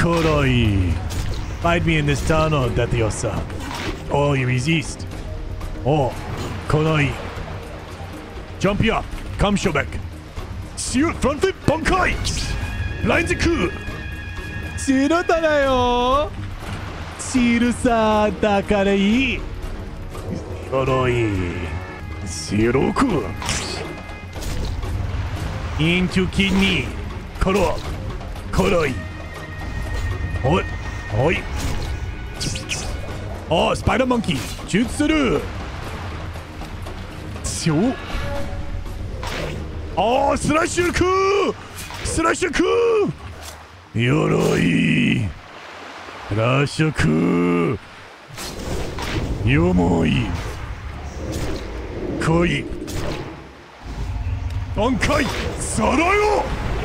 Kuroi. Find me in this town or Datiosa. All you resist. Oh, Kuroi. Jump you up. Come, Shobek. See you at front flip, Bankai. Blind the coup. Shiro tarayo. Shiro sa takarei. Kuroi. Shiroku. Into kidney. Koro. Kuroi. What? Oi. Oh, spider monkey. Jutsuru. Shoo. Oh, Slashuku! Slashuku! Yoroi! Slashuku! Yomoi! Koi! Bankai! Sarayo!